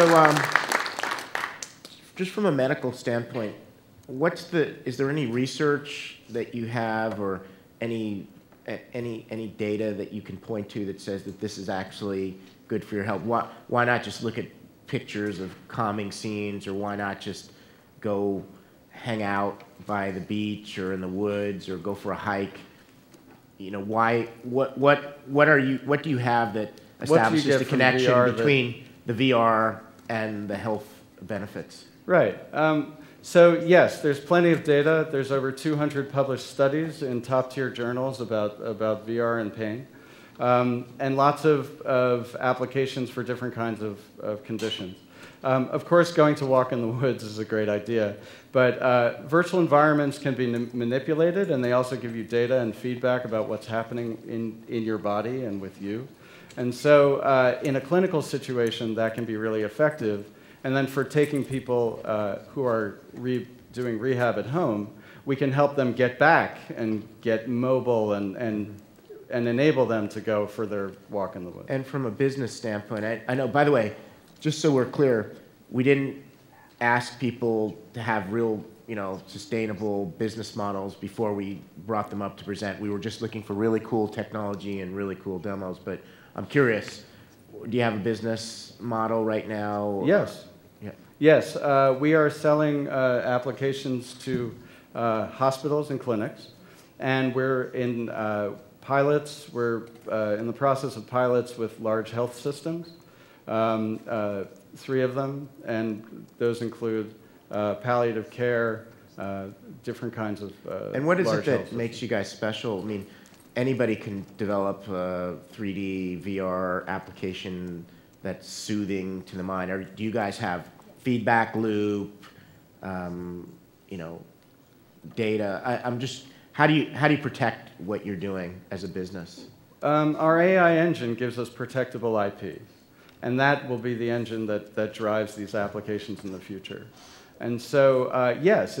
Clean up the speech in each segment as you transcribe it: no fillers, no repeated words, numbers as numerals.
So just from a medical standpoint, is there any research that you have or any data that you can point to that says that this is actually good for your health? Why not just look at pictures of calming scenes, or why not just go hang out by the beach or in the woods or go for a hike? You know, why, what do you have that establishes the connection between the VR and the health benefits? Right. So yes, there's plenty of data. There's over 200 published studies in top-tier journals about VR and pain, and lots of applications for different kinds of conditions. Of course, going to walk in the woods is a great idea, but virtual environments can be manipulated, and they also give you data and feedback about what's happening in your body and with you. And so in a clinical situation, that can be really effective. And then for taking people who are doing rehab at home, we can help them get back and get mobile and enable them to go for their walk in the woods. And from a business standpoint, I know, by the way, just so we're clear, we didn't ask people to have real, you know, sustainable business models before we brought them up to present. We were just looking for really cool technology and really cool demos. But I'm curious, do you have a business model right now? Or? Yes. Yeah. Yes. We are selling applications to hospitals and clinics, and we're in pilots. We're in the process of pilots with large health systems, 3 of them, and those include palliative care, different kinds of and what is it that makes you guys special? I mean, anybody can develop a 3D VR application that's soothing to the mind. Or do you guys have feedback loop, you know, data? I'm just, how do you protect what you're doing as a business? Our AI engine gives us protectable IP, and that will be the engine that drives these applications in the future. And so, yes,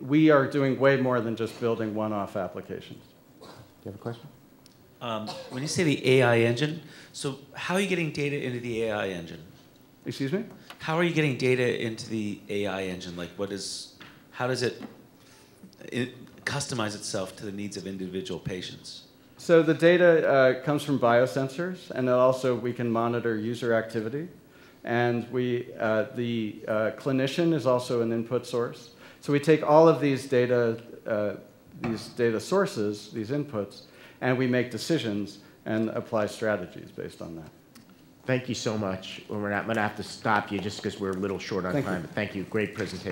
we are doing way more than just building one-off applications. Do you have a question? When you say the AI engine, so how are you getting data into the AI engine? Excuse me? How are you getting data into the AI engine? Like, how does it customize itself to the needs of individual patients? So the data comes from biosensors, and also we can monitor user activity. And the clinician is also an input source. So we take all of these data sources, these inputs, and we make decisions and apply strategies based on that. Thank you so much. I'm going to have to stop you just because we're a little short on time. But thank you. Great presentation.